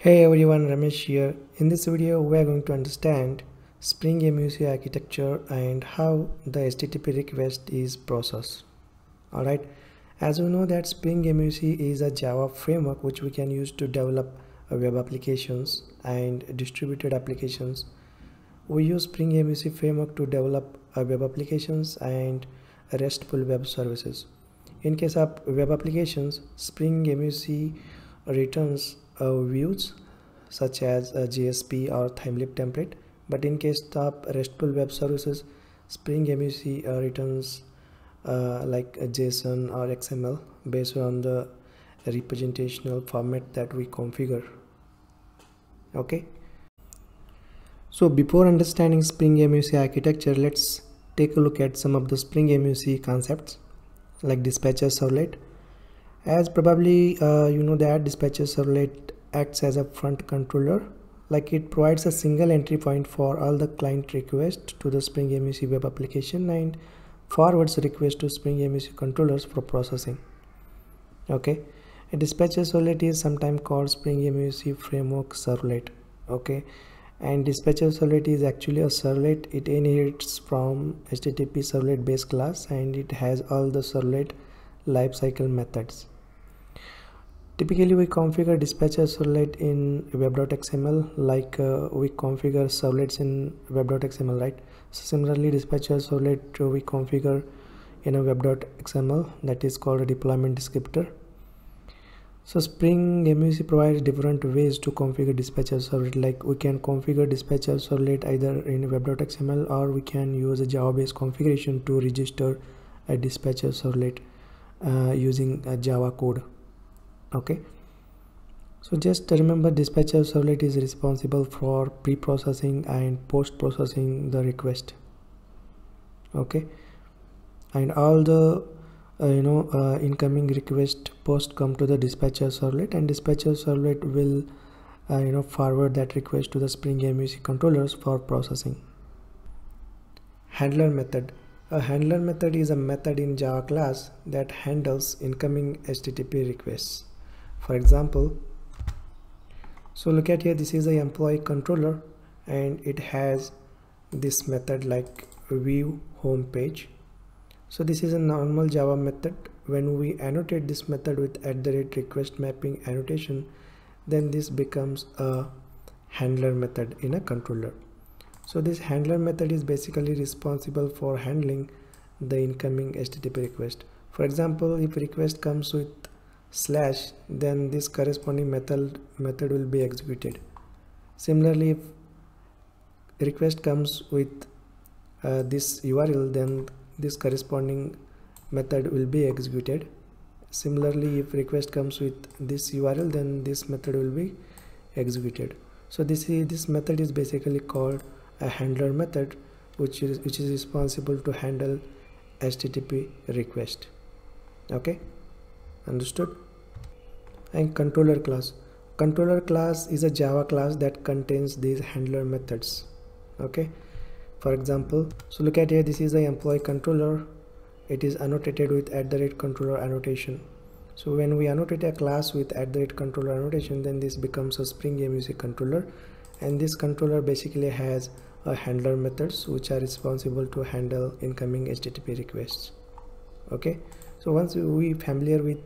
Hey everyone, Ramesh here. In this video we are going to understand Spring MVC architecture and how the HTTP request is processed. Alright, as you know that Spring MVC is a Java framework which we can use to develop web applications and distributed applications. We use Spring MVC framework to develop web applications and RESTful web services. In case of web applications, Spring MVC returns views such as JSP or Thymeleaf template, but in case of RESTful web services, Spring MVC returns like a JSON or XML based on the representational format that we configure. Okay, so before understanding Spring MVC architecture, let's take a look at some of the Spring MVC concepts like DispatcherServlet. As probably you know that DispatcherServlet acts as a front controller, like it provides a single entry point for all the client requests to the Spring MVC web application and forwards requests to Spring MVC controllers for processing. Okay, DispatcherServlet is sometimes called Spring MVC framework servlet. Okay, and DispatcherServlet is actually a servlet. It inherits from HTTP servlet base class and it has all the servlet lifecycle methods. Typically we configure DispatcherServlet in web.xml, like we configure servlets in web.xml, right? So similarly DispatcherServlet we configure in a web.xml that is called a deployment descriptor. So Spring MVC provides different ways to configure DispatcherServlet, like we can configure DispatcherServlet either in web.xml or we can use a Java based configuration to register a DispatcherServlet using a Java code. Okay, so just remember DispatcherServlet is responsible for pre-processing and post-processing the request. Okay, and all the incoming request post come to the DispatcherServlet, and DispatcherServlet will forward that request to the Spring MVC controllers for processing. Handler method. A handler method is a method in Java class that handles incoming HTTP requests. For example, so look at here, this is a employee controller and it has this method like view home page. So this is a normal Java method. When we annotate this method with @request mapping annotation, then this becomes a handler method in a controller. So this handler method is basically responsible for handling the incoming HTTP request. For example, if request comes with /, then this corresponding method will be executed. Similarly, if request comes with this URL, then this corresponding method will be executed. Similarly, if request comes with this URL, then this method will be executed. So this method is basically called a handler method, which is responsible to handle HTTP request. Okay, understood. And controller class. Controller class is a Java class that contains these handler methods. Okay, for example, so look at here, this is the employee controller. It is annotated with @controller annotation. So when we annotate a class with @controller annotation, then this becomes a Spring MVC controller, and this controller basically has a handler methods which are responsible to handle incoming HTTP requests. Okay, so once we familiar with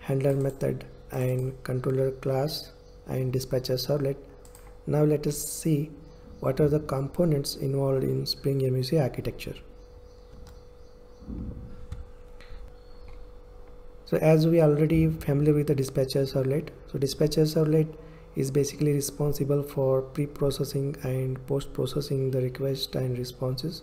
handler method and controller class and DispatcherServlet, now let us see what are the components involved in Spring MVC architecture. So as we already familiar with the DispatcherServlet, so DispatcherServlet is basically responsible for pre-processing and post-processing the request and responses,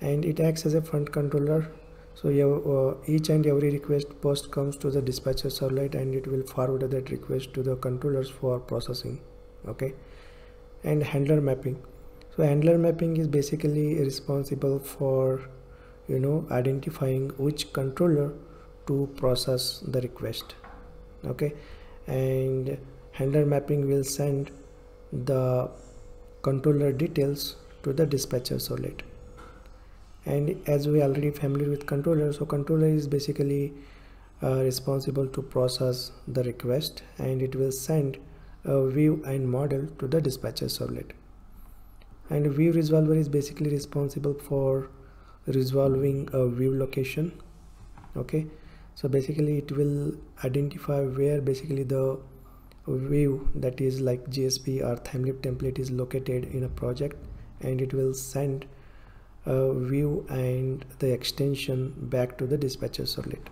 and it acts as a front controller. So each and every request post comes to the DispatcherServlet and it will forward that request to the controllers for processing. Okay, and handler mapping. So handler mapping is basically responsible for identifying which controller to process the request. Okay, and handler mapping will send the controller details to the DispatcherServlet. And as we already familiar with controller, so controller is basically responsible to process the request and it will send view and model to the dispatcher servlet. And view resolver is basically responsible for resolving a view location. Okay, so basically it will identify where basically the view, that is like JSP or Thymeleaf template, is located in a project, and it will send a view and the extension back to the dispatcher servlet.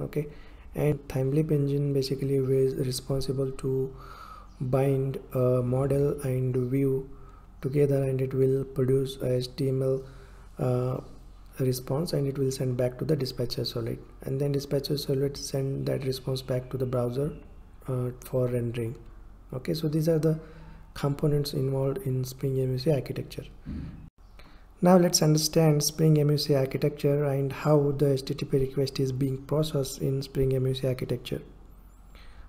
Okay, and Thymeleaf engine basically is responsible to bind a model and view together, and it will produce a HTML response, and it will send back to the dispatcher servlet, and then dispatcher servlet send that response back to the browser for rendering. Okay, so these are the components involved in Spring MVC architecture. Now let's understand Spring MVC architecture and how the HTTP request is being processed in Spring MVC architecture.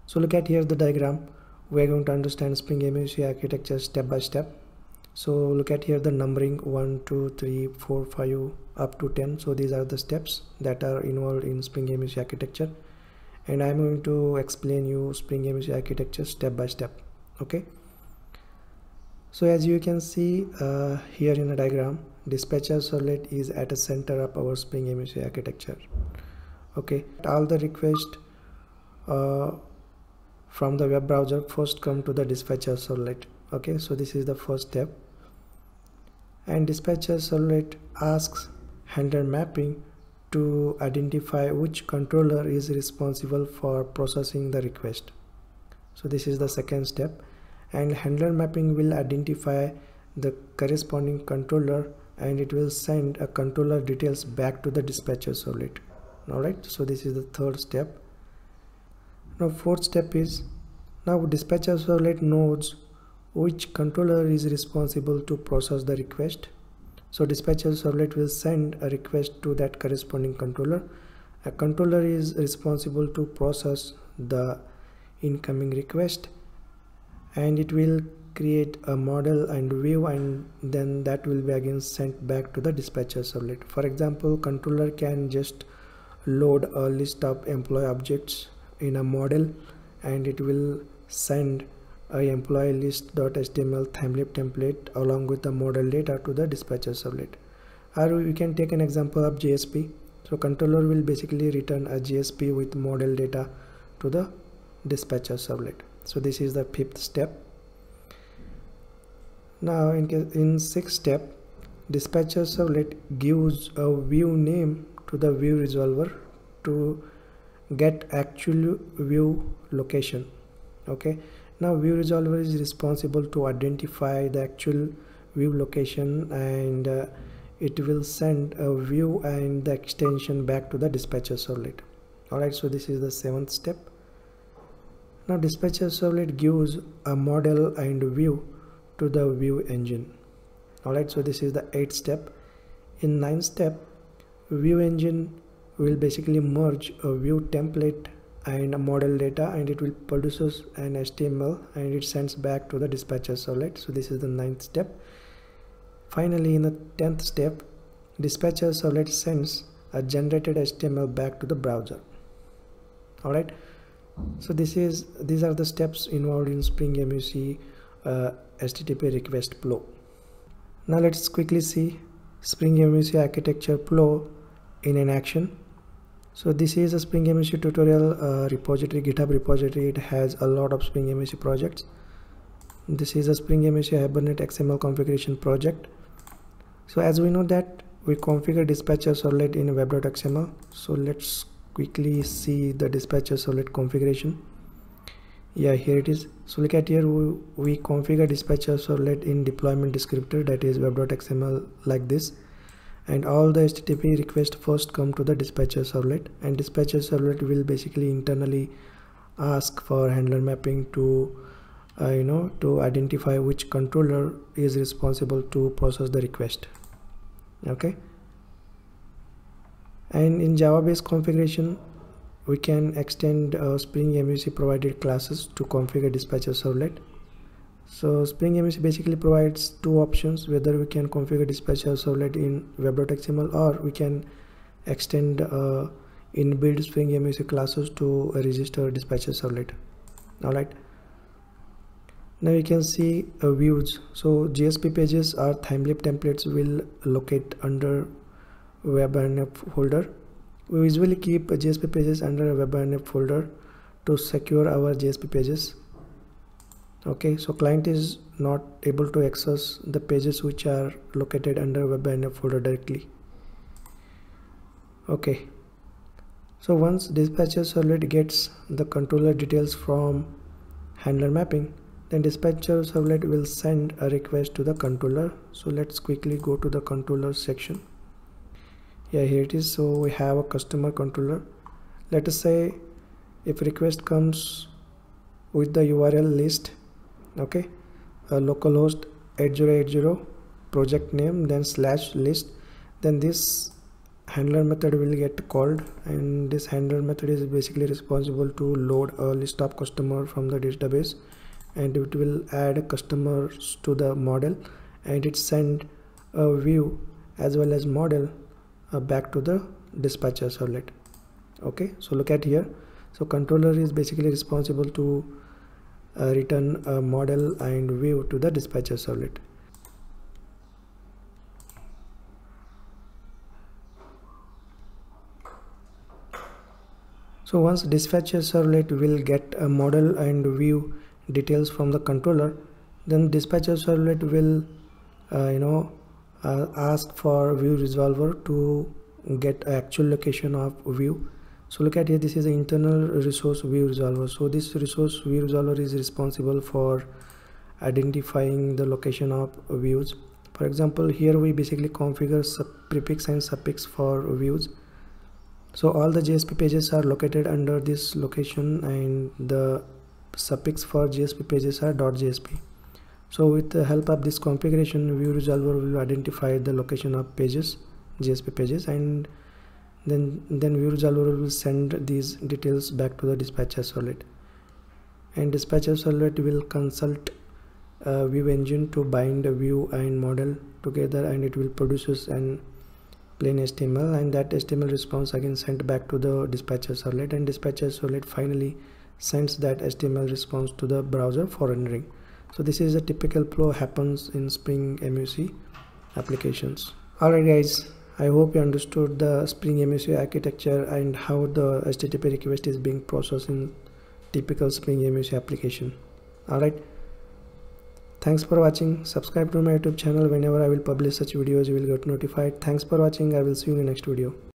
So look at here the diagram. We are going to understand Spring MVC architecture step by step. So look at here the numbering 1, 2, 3, 4, 5 up to 10. So these are the steps that are involved in Spring MVC architecture, and I'm going to explain you Spring MVC architecture step by step. Okay, so as you can see here in a diagram, dispatcher servlet is at the center of our Spring MVC architecture. Okay, all the requests from the web browser first come to the dispatcher servlet. Okay, so this is the first step, and dispatcher servlet asks handler mapping to identify which controller is responsible for processing the request. So this is the second step, and handler mapping will identify the corresponding controller, and it will send a controller details back to the dispatcher servlet. All right, so this is the third step. Now fourth step is, now dispatcher servlet knows which controller is responsible to process the request. So dispatcher servlet will send a request to that corresponding controller. A controller is responsible to process the incoming request, and it will create a model and view, and then that will be again sent back to the dispatcher servlet. For example, controller can just load a list of employee objects in a model, and it will send a employee list.html Thymeleaf template along with the model data to the dispatcher servlet. Or we can take an example of JSP. So controller will basically return a JSP with model data to the dispatcher servlet. So this is the fifth step. Now in sixth step, dispatcher servlet gives a view name to the view resolver to get actual view location. Okay, now view resolver is responsible to identify the actual view location, and it will send a view and the extension back to the dispatcher servlet. All right, so this is the seventh step. Now dispatcher servlet gives a model and view to the view engine. All right, so this is the eighth step. In ninth step, view engine will basically merge a view template and a model data, and it will produces an HTML, and it sends back to the dispatcher servlet. So this is the ninth step. Finally, in the 10th step, dispatcher servlet sends a generated HTML back to the browser. All right, so these are the steps involved in Spring MVC HTTP request flow. Now let's quickly see Spring MVC architecture flow in an action. So this is a Spring MVC tutorial repository, GitHub repository. It has a lot of Spring MVC projects. This is a Spring MVC Hibernate XML configuration project. So as we know that we configure dispatcher servlet in web.xml. So let's quickly see the dispatcher servlet configuration. Yeah, here it is. So look at here, we configure dispatcher servlet in deployment descriptor, that is web.xml, like this. And all the HTTP requests first come to the dispatcher servlet, and dispatcher servlet will basically internally ask for handler mapping to to identify which controller is responsible to process the request. Okay, and in Java-based configuration, we can extend Spring MVC provided classes to configure dispatcher servlet. So Spring MVC basically provides two options, whether we can configure dispatcher servlet in web.xml, or we can extend inbuilt Spring MVC classes to register dispatcher servlet. All right, Now you can see views. So JSP pages or Thymeleaf templates will locate under web.inf folder. We usually keep JSP pages under a web.inf folder to secure our JSP pages. Okay, so client is not able to access the pages which are located under web.inf folder directly. Okay, so once dispatcher servlet gets the controller details from handler mapping, then dispatcher servlet will send a request to the controller. So let's quickly go to the controller section. Yeah, here it is. So we have a customer controller. Let us say if request comes with the URL list, okay, localhost 8080 project name, then slash list, then this handler method will get called, and this handler method is basically responsible to load a list of customer from the database, and it will add customers to the model, and it send a view as well as model back to the dispatcher servlet. Okay, so look at here. So controller is basically responsible to return a model and view to the dispatcher servlet. So once dispatcher servlet will get a model and view details from the controller, then dispatcher servlet will ask for view resolver to get actual location of view. So look at here, this is an internal resource view resolver. So this resource view resolver is responsible for identifying the location of views. For example, here we basically configure prefix and suffix for views. So all the JSP pages are located under this location, and the suffix for JSP pages are .jsp. So with the help of this configuration, view resolver will identify the location of pages, JSP pages, and then view resolver will send these details back to the dispatcher servlet, and dispatcher servlet will consult view engine to bind the view and model together, and it will produce an plain HTML, and that HTML response again sent back to the dispatcher servlet, and dispatcher servlet finally sends that HTML response to the browser for rendering. So this is a typical flow happens in Spring MVC applications. Alright guys, I hope you understood the Spring MVC architecture and how the HTTP request is being processed in typical Spring MVC application. Alright, thanks for watching. Subscribe to my YouTube channel. Whenever I will publish such videos, you will get notified. Thanks for watching. I will see you in the next video.